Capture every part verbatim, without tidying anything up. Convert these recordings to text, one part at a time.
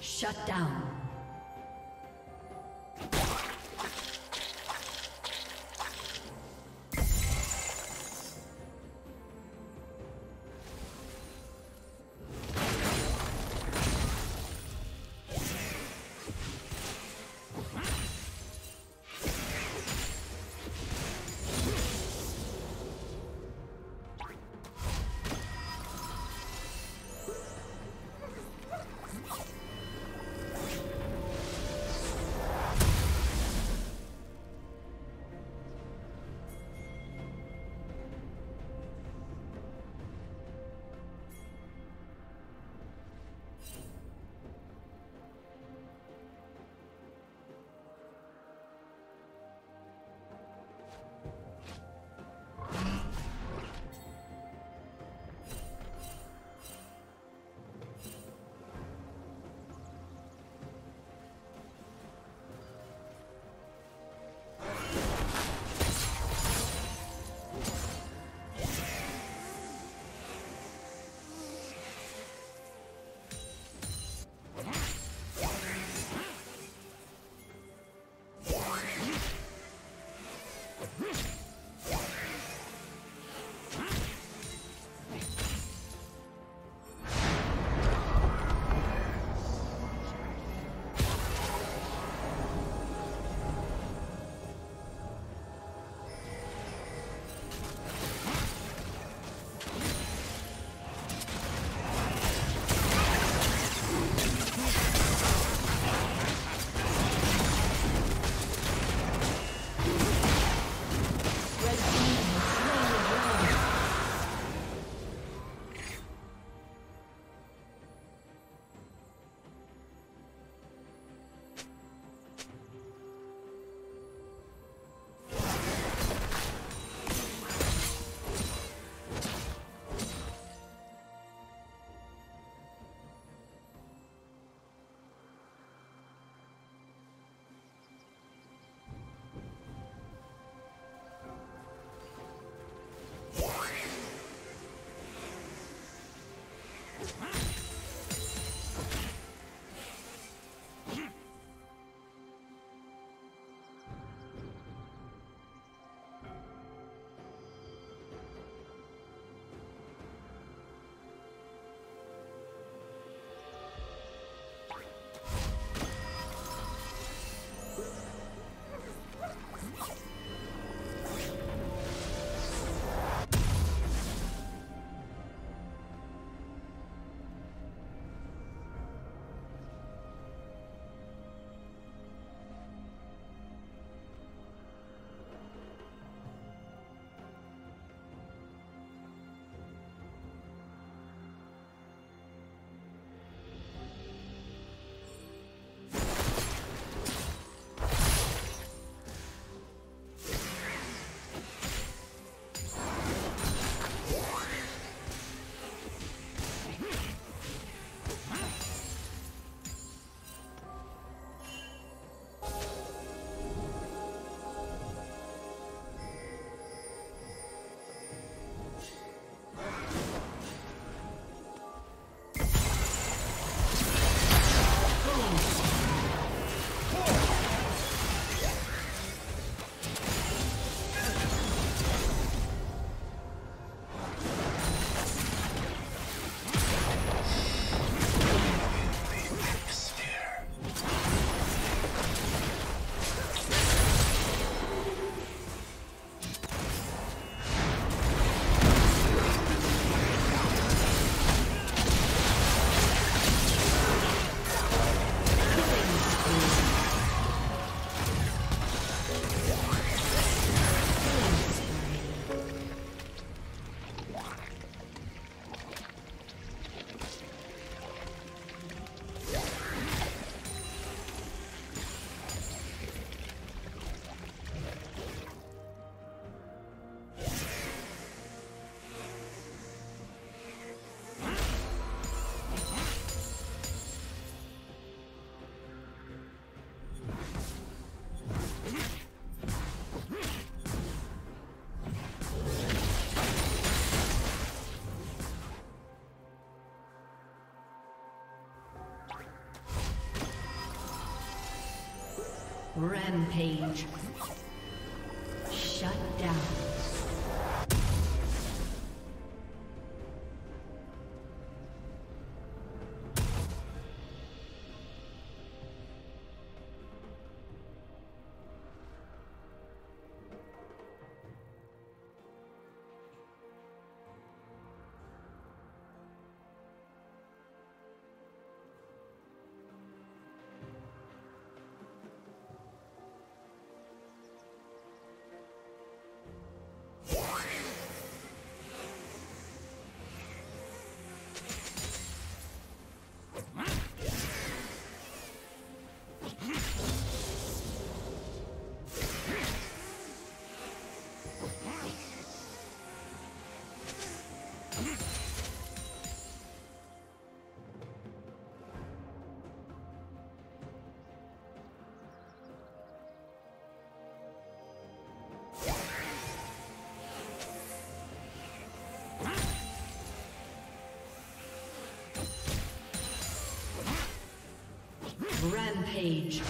Shut down. Rampage. Shut down. Rampage.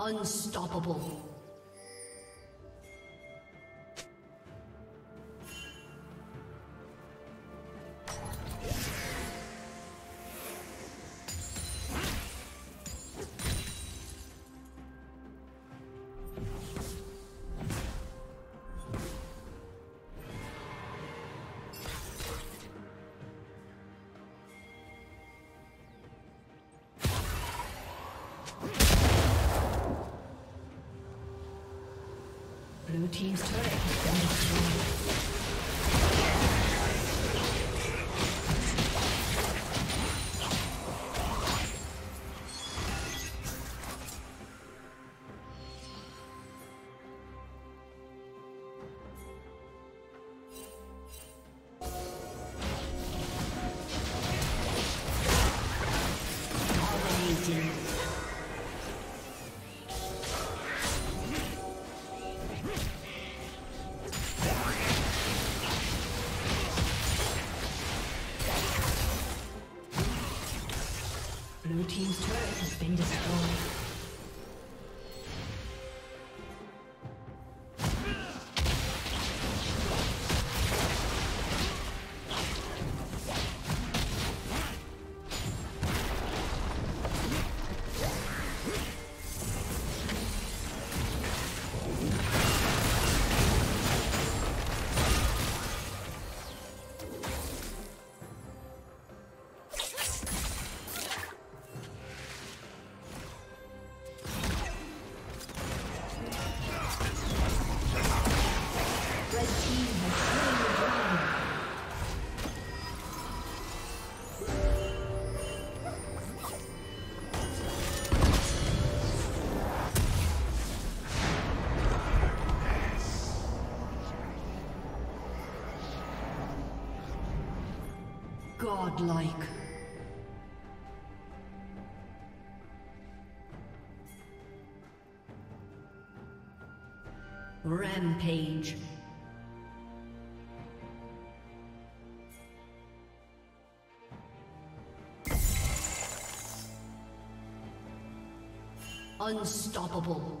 Unstoppable. Blue team's turret has been destroyed. Dominating. Blue team's turret has been destroyed. Godlike. Rampage. Unstoppable.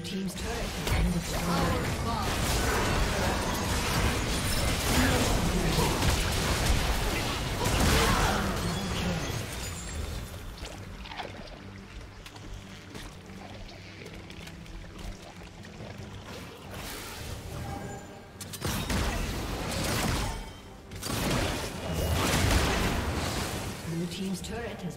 Blue team's turret has been destroyed. Team's turret has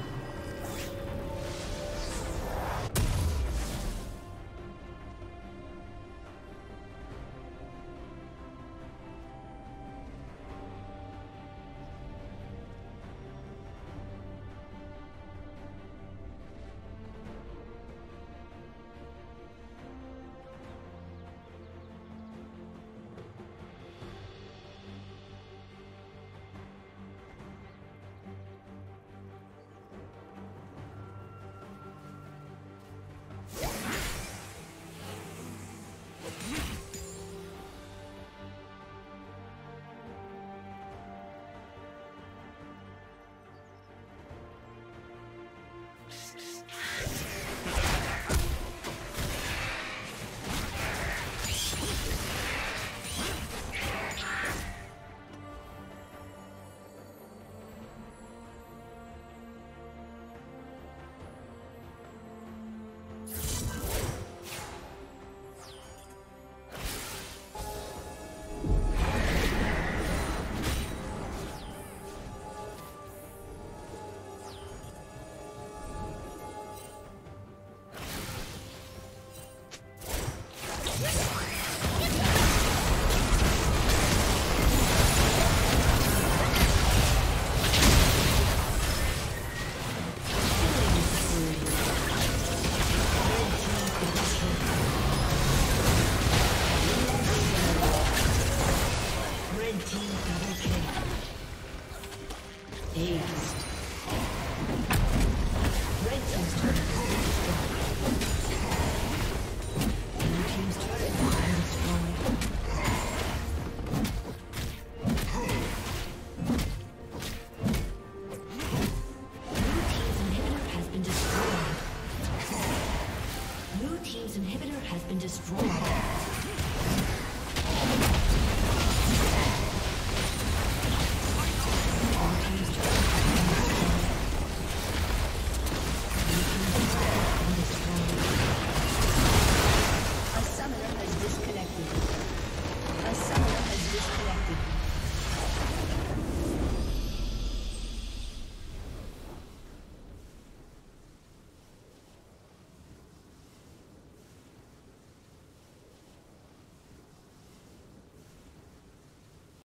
Yes.